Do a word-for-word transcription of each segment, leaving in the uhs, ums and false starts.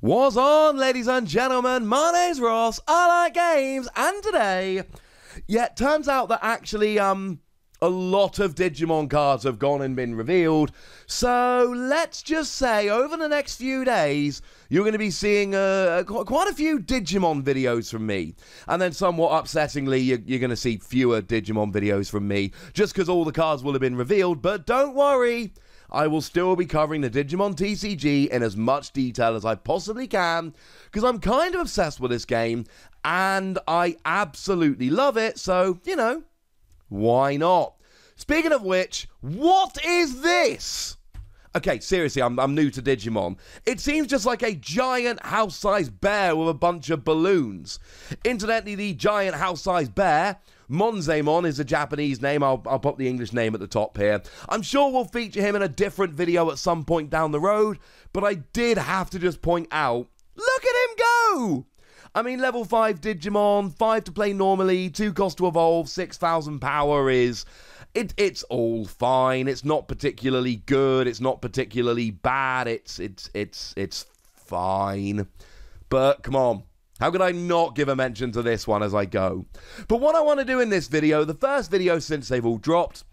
What's on, ladies and gentlemen? My name's Ross, I like games, and today... Yeah, it turns out that actually, um, a lot of Digimon cards have gone and been revealed. So, let's just say, over the next few days, you're going to be seeing uh, quite a few Digimon videos from me. And then, somewhat upsettingly, you're, you're going to see fewer Digimon videos from me, just because all the cards will have been revealed. But don't worry... I will still be covering the Digimon T C G in as much detail as I possibly can, because I'm kind of obsessed with this game, and I absolutely love it, so, you know, why not? Speaking of which, what is this? Okay, seriously, I'm, I'm new to Digimon. It seems just like a giant house-sized bear with a bunch of balloons. Incidentally, the giant house-sized bear... Monzaemon is a Japanese name. I'll, I'll pop the English name at the top here. I'm sure we'll feature him in a different video at some point down the road, but I did have to just point out, look at him go! I mean, level five Digimon, five to play normally, two cost to evolve, six thousand power is... It, it's all fine. It's not particularly good. It's not particularly bad. It's, it's, it's, it's fine. But, come on. How could I not give a mention to this one as I go? But what I want to do in this video, the first video since they've all dropped,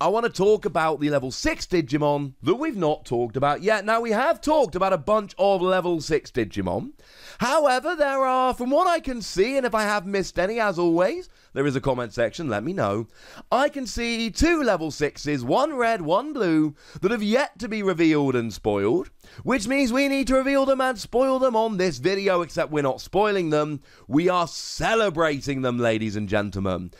I want to talk about the level six Digimon that we've not talked about yet. Now, we have talked about a bunch of level six Digimon. However, there are, from what I can see, and if I have missed any, as always, there is a comment section, let me know. I can see two level sixes, one red, one blue, that have yet to be revealed and spoiled, which means we need to reveal them and spoil them on this video, except we're not spoiling them. We are celebrating them, ladies and gentlemen.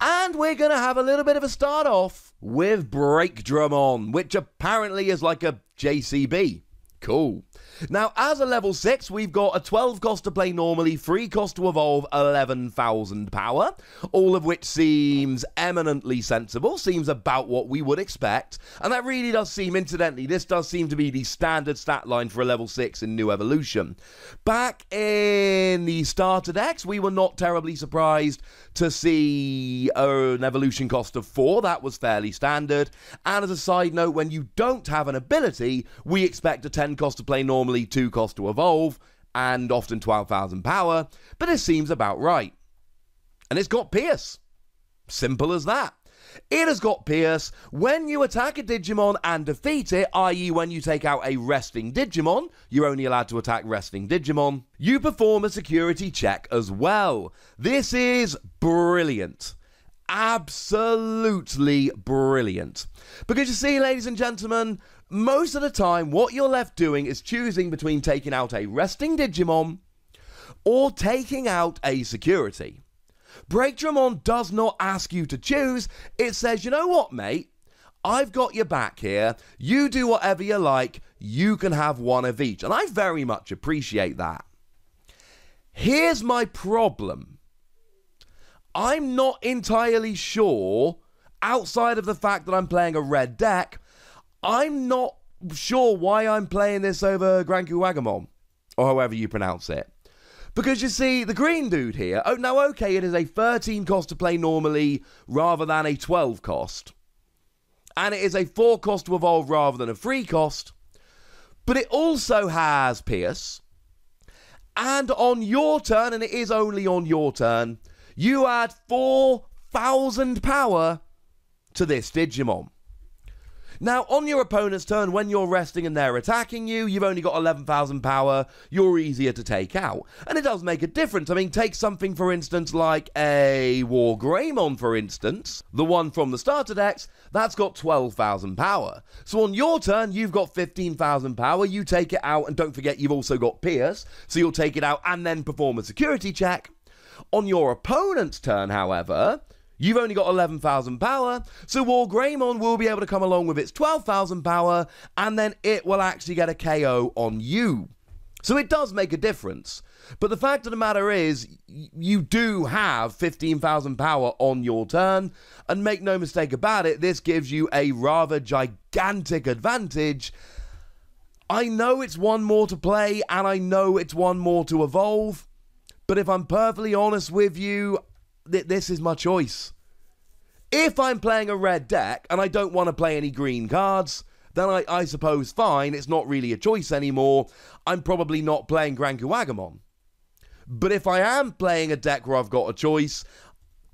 And we're going to have a little bit of a start off with Breakdramon, which apparently is like a J C B. Cool. Now, as a level six, we've got a twelve cost to play normally, three cost to evolve, eleven thousand power, all of which seems eminently sensible, seems about what we would expect, and that really does seem, incidentally, this does seem to be the standard stat line for a level six in New Evolution. Back in the starter decks, we were not terribly surprised to see an evolution cost of four, that was fairly standard, and as a side note, when you don't have an ability, we expect a ten cost to play normally, two cost to evolve, and often twelve thousand power, but this seems about right. And it's got Pierce. Simple as that. It has got Pierce. When you attack a Digimon and defeat it, that is when you take out a resting Digimon, you're only allowed to attack resting Digimon, you perform a security check as well. This is brilliant. Absolutely brilliant. Because you see, ladies and gentlemen, most of the time, what you're left doing is choosing between taking out a resting Digimon or taking out a security. Breakdramon does not ask you to choose. It says, you know what, mate? I've got your back here. You do whatever you like. You can have one of each. And I very much appreciate that. Here's my problem. I'm not entirely sure, outside of the fact that I'm playing a red deck... I'm not sure why I'm playing this over Grankuwagamon, or however you pronounce it. Because you see, the green dude here, oh, now okay, it is a thirteen cost to play normally rather than a twelve cost. And it is a four cost to evolve rather than a three cost. But it also has Pierce. And on your turn, and it is only on your turn, you add four thousand power to this Digimon. Now, on your opponent's turn, when you're resting and they're attacking you, you've only got eleven thousand power, you're easier to take out. And it does make a difference. I mean, take something, for instance, like a WarGreymon, for instance, the one from the starter decks, that's got twelve thousand power. So on your turn, you've got fifteen thousand power, you take it out, and don't forget, you've also got Pierce, so you'll take it out and then perform a security check. On your opponent's turn, however... You've only got eleven thousand power, so WarGreymon will be able to come along with its twelve thousand power, and then it will actually get a K O on you. So it does make a difference. But the fact of the matter is, you do have fifteen thousand power on your turn, and make no mistake about it, this gives you a rather gigantic advantage. I know it's one more to play, and I know it's one more to evolve, but if I'm perfectly honest with you, this is my choice. If I'm playing a red deck and I don't want to play any green cards, then I, I suppose, fine, it's not really a choice anymore. I'm probably not playing Grankuwagamon. But if I am playing a deck where I've got a choice,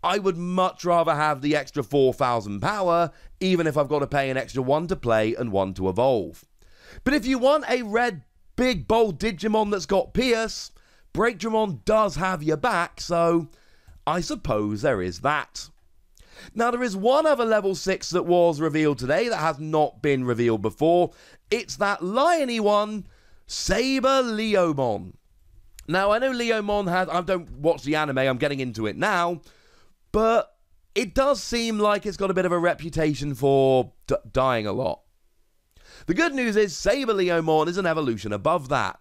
I would much rather have the extra four thousand power, even if I've got to pay an extra one to play and one to evolve. But if you want a red, big, bold Digimon that's got Pierce, Breakdramon does have your back, so I suppose there is that. Now, there is one other level six that was revealed today that has not been revealed before. It's that liony one, Saber Leomon. Now, I know Leomon had... I don't watch the anime, I'm getting into it now, but it does seem like it's got a bit of a reputation for d dying a lot. The good news is Saber Leomon is an evolution above that.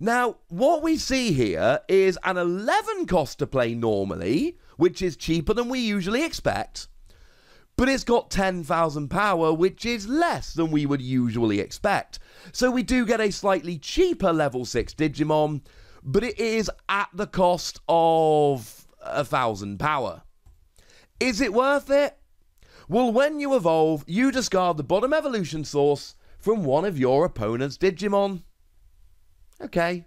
Now, what we see here is an eleven cost to play normally, which is cheaper than we usually expect, but it's got ten thousand power, which is less than we would usually expect. So we do get a slightly cheaper level six Digimon, but it is at the cost of one thousand power. Is it worth it? Well, when you evolve, you discard the bottom evolution source from one of your opponent's Digimon. Okay.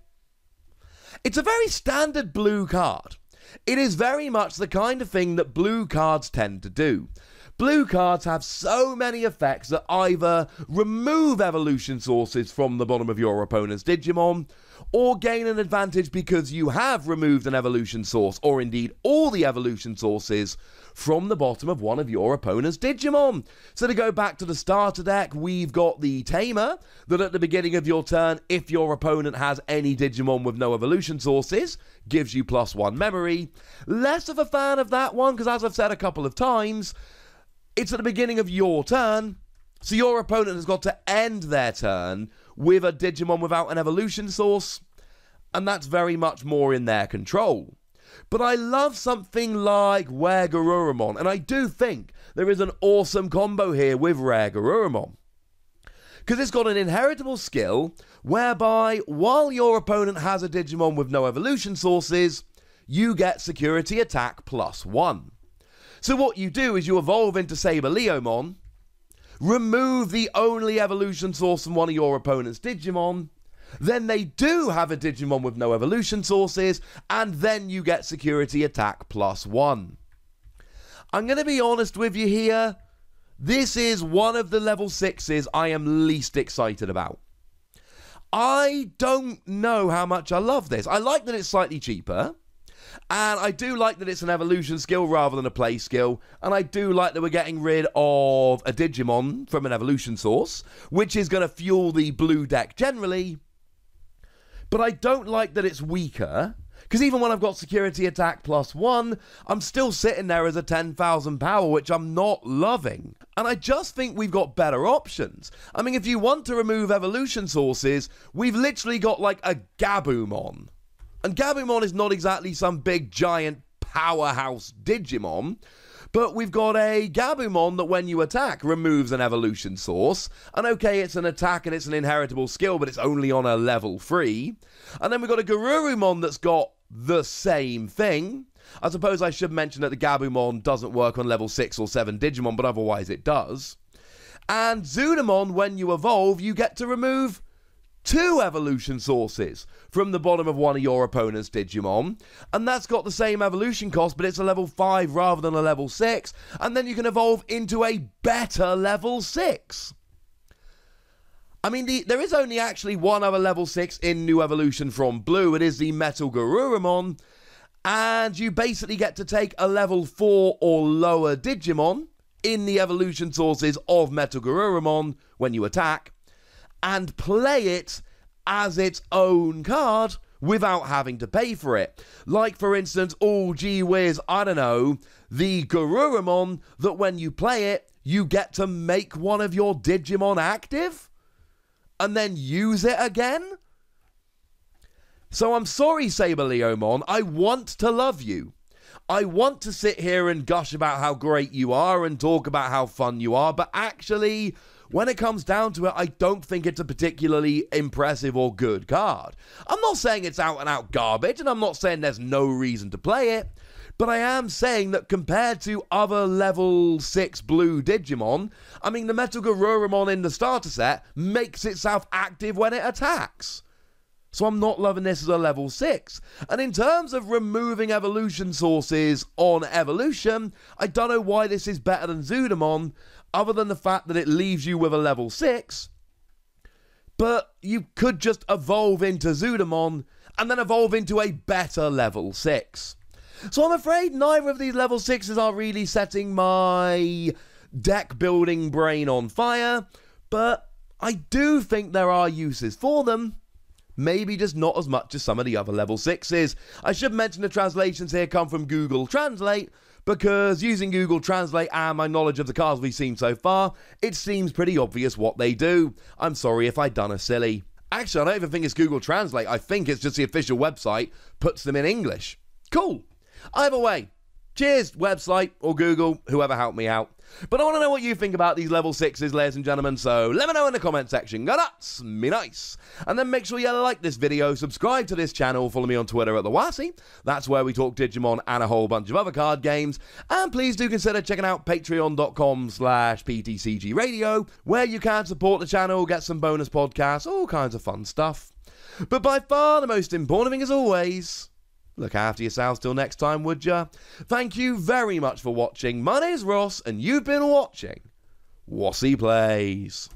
It's a very standard blue card. It is very much the kind of thing that blue cards tend to do. Blue cards have so many effects that either remove evolution sources from the bottom of your opponent's Digimon, or gain an advantage because you have removed an evolution source, or indeed all the evolution sources, from the bottom of one of your opponent's Digimon. So to go back to the starter deck, we've got the Tamer, that at the beginning of your turn, if your opponent has any Digimon with no evolution sources, gives you plus one memory. Less of a fan of that one, because as I've said a couple of times, it's at the beginning of your turn, so your opponent has got to end their turn with a Digimon without an evolution source, and that's very much more in their control. But I love something like WereGarurumon, and I do think there is an awesome combo here with WereGarurumon, because it's got an inheritable skill whereby while your opponent has a Digimon with no evolution sources, you get security attack plus one. So what you do is you evolve into Saber Leomon, remove the only evolution source from one of your opponent's Digimon, then they do have a Digimon with no evolution sources, and then you get security attack plus one. I'm going to be honest with you here, this is one of the level sixes I am least excited about. I don't know how much I love this. I like that it's slightly cheaper, and I do like that it's an evolution skill rather than a play skill, and I do like that we're getting rid of a Digimon from an evolution source, which is going to fuel the blue deck generally. But I don't like that it's weaker, because even when I've got security attack plus one, I'm still sitting there as a ten thousand power, which I'm not loving. And I just think we've got better options. I mean, if you want to remove evolution sources, we've literally got like a Gabumon. And Gabumon is not exactly some big giant powerhouse Digimon, but we've got a Gabumon that when you attack removes an evolution source, and okay, it's an attack and it's an inheritable skill, but it's only on a level three. And then we've got a Garurumon that's got the same thing. I suppose I should mention that the Gabumon doesn't work on level six or seven Digimon, but otherwise it does. And Zudomon, when you evolve, you get to remove two evolution sources from the bottom of one of your opponent's Digimon, and that's got the same evolution cost, but it's a level five rather than a level six, and then you can evolve into a better level six. I mean, the, there is only actually one other level six in New Evolution from Blue. It is the MetalGarurumon, and you basically get to take a level four or lower Digimon in the evolution sources of MetalGarurumon when you attack, and play it as its own card without having to pay for it. Like, for instance, oh, gee whiz, I don't know, the Garurumon, that when you play it, you get to make one of your Digimon active and then use it again. So I'm sorry, Saber Leomon, I want to love you. I want to sit here and gush about how great you are and talk about how fun you are, but actually, when it comes down to it, I don't think it's a particularly impressive or good card. I'm not saying it's out and out garbage, and I'm not saying there's no reason to play it, But I am saying that compared to other level six blue Digimon, I mean, the MetalGarurumon in the starter set makes itself active when it attacks. So I'm not loving this as a level six. And in terms of removing evolution sources on evolution, I don't know why this is better than Zudomon, other than the fact that it leaves you with a level six. But you could just evolve into Zudomon and then evolve into a better level six. So I'm afraid neither of these level sixes are really setting my deck building brain on fire, but I do think there are uses for them. Maybe just not as much as some of the other level sixes. I should mention the translations here come from Google Translate, because using Google Translate and my knowledge of the cards we've seen so far, it seems pretty obvious what they do. I'm sorry if I done a silly. Actually, I don't even think it's Google Translate. I think it's just the official website puts them in English. Cool. Either way, cheers, website or Google, whoever helped me out. But I want to know what you think about these level sixes, ladies and gentlemen, so let me know in the comment section. Go nuts, me nice. And then make sure you like this video, subscribe to this channel, follow me on Twitter at the Wossy. That's where we talk Digimon and a whole bunch of other card games. And please do consider checking out patreon.com slash ptcgradio, where you can support the channel, get some bonus podcasts, all kinds of fun stuff. But by far the most important thing, as always, look after yourselves till next time, would ya? Thank you very much for watching. My name's Ross, and you've been watching Wossy Plays.